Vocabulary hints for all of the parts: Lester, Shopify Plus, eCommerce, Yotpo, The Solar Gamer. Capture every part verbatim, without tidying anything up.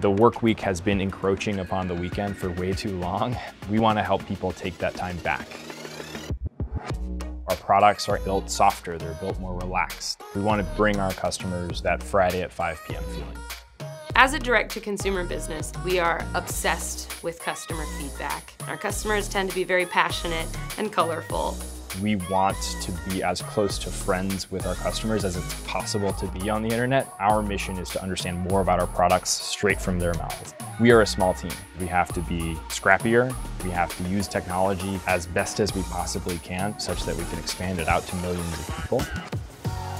The work week has been encroaching upon the weekend for way too long. We want to help people take that time back. Our products are built softer, they're built more relaxed. We want to bring our customers that Friday at five p m feeling. As a direct-to-consumer business, we are obsessed with customer feedback. Our customers tend to be very passionate and colorful. We want to be as close to friends with our customers as it's possible to be on the internet. Our mission is to understand more about our products straight from their mouths. We are a small team. We have to be scrappier. We have to use technology as best as we possibly can, such that we can expand it out to millions of people.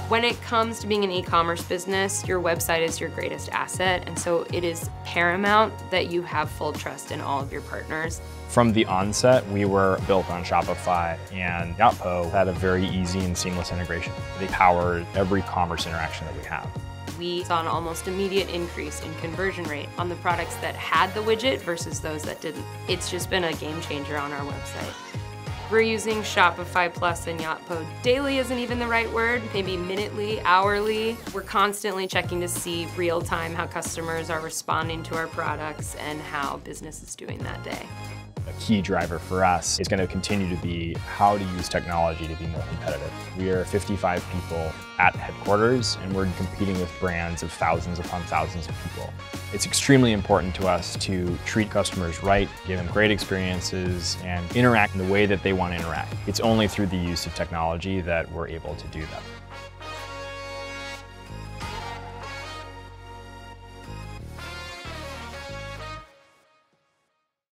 When it comes to being an e-commerce business, your website is your greatest asset, and so it is paramount that you have full trust in all of your partners. From the onset, we were built on Shopify, and Yotpo had a very easy and seamless integration. They powered every commerce interaction that we have. We saw an almost immediate increase in conversion rate on the products that had the widget versus those that didn't. It's just been a game changer on our website. We're using Shopify Plus and Yotpo. Daily isn't even the right word, maybe minutely, hourly. We're constantly checking to see real time how customers are responding to our products and how business is doing that day. A key driver for us is going to continue to be how to use technology to be more competitive. We are fifty-five people at headquarters, and we're competing with brands of thousands upon thousands of people. It's extremely important to us to treat customers right, give them great experiences, and interact in the way that they want to interact. It's only through the use of technology that we're able to do that.